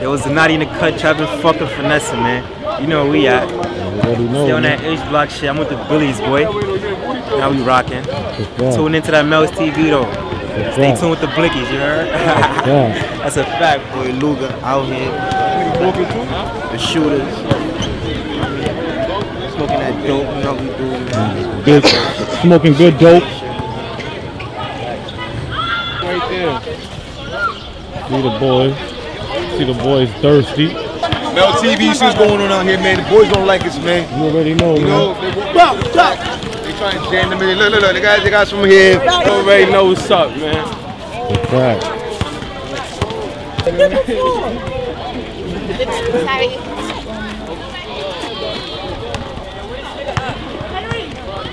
It was not in the cut, trapping, fucking finessing, man. You know where we at. Stay on that H Block shit. I'm with the Blickys, boy. Now we rocking. Tune into that Melz TV, though. Stay tuned with the Blickys, you heard? That's a fact, boy. Luga out here. The shooters. Smoking that dope, you know we do, man. Good. Smoking good dope. Right there. See the boys thirsty. Melz TV, see what's going on out here, man. The boys don't like us, man. You already know, man. They trying to jam the middle. Look, the guys from here. You already know what's up, man. That's right. Sorry.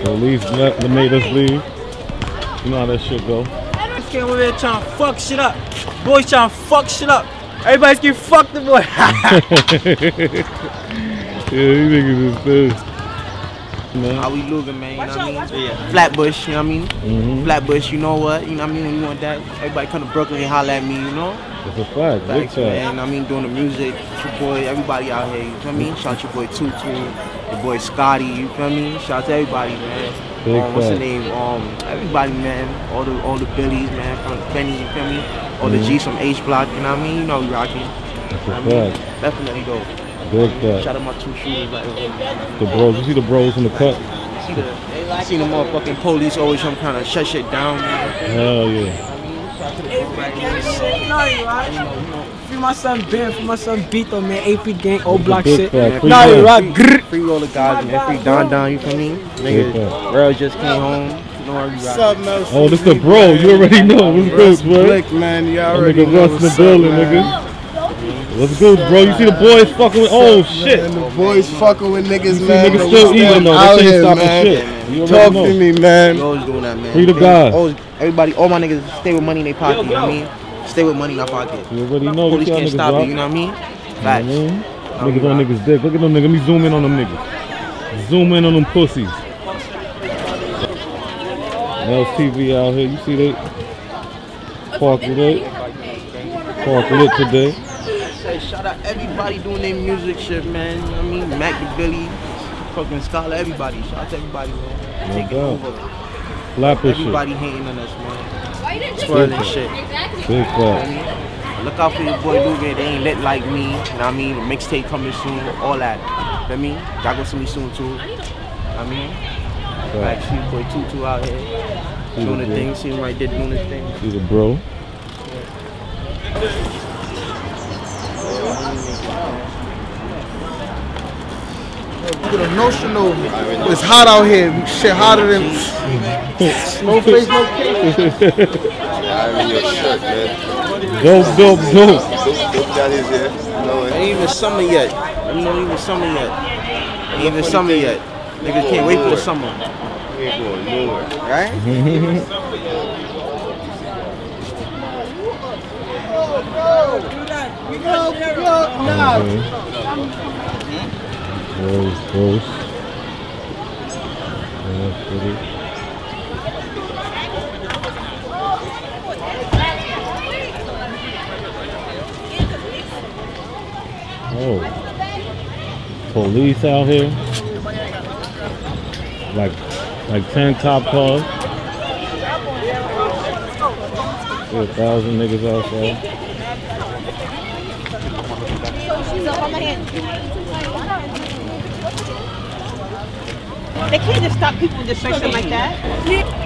Well, at least they made us leave. You know how that shit go. Came over here trying to fuck shit up. Boys trying to fuck shit up. Everybody's getting fucked, the boy. Yeah, you niggas is pissed. How we looking, man? You know what I mean? Yeah. Flatbush, you know what I mean? Flatbush, you know what? You know what I mean? You want that? Everybody come to Brooklyn and holler at me, you know? It's a fact, big time. Man, I mean, doing the music, your boy, everybody out here, you know what I mean? Shout your boy Tutu, your boy Scotty, you feel me? Shout out to everybody, man. What's the name? Everybody, man. All the Billies, man, from the Bennies, you feel me? All the G's from H Block, you know what I mean? You know we rocking. That's a fact. Definitely go. Big fact. Shout out my two shooters, like the bros. You see the bros in the cut. See the motherfucking police always trying to shut shit down. Hell yeah. Free my son Ben, free my son Beto, man. AP gang, old block shit. Nah, you rock. Free roller guys, man. Free Don, you feel me? Nigga, Rel just came home. What's up, man? Oh, this the bro. You already know. What's good, bro? Slick, man. You already know. What's the building, nigga? What's good, bro? You see the boys fucking with. Oh shit. And the boys fucking with niggas, man. Niggas still eating though. They ain't stopping shit. You talk to me, man. Always doing that, man. Free the guys. Everybody, all my niggas stay with money in their pocket, you know what I mean? Stay with money in our pocket. You already know. Police can't stop you, you know what I mean? Facts. Niggas on niggas dick. Look at them niggas. Let me zoom in on them niggas. Zoom in on them pussies. Melz TV out here. You see they park with it today. Shout out everybody doing their music shit, man. You know what I mean? Mac the Billy, fucking Scholar, everybody. Shout out to everybody, man. Take it over. Flatbush. Everybody hating on us, man. Why you didn't swirling shit. Exactly. Big fact. Look out for your boy Luga. They ain't lit like me. You know what I mean? The mixtape coming soon. All that. You know what I mean? Y'all gonna see me soon too. You know what I mean? Like see boy Tutu out here. Doing the thing. See him right there doing his thing. He's a bro. With a notional, it's hot out here. Shit hotter than no face, no cake. I'm in your shirt, man. Dope. That is it. No, it ain't even summer yet. Niggas can't wait for the summer. We ain't going nowhere, right? Close. Yeah, pretty. Oh, police out here, like 10 top cars. 1,000 niggas outside. They can't just stop people in just section like that.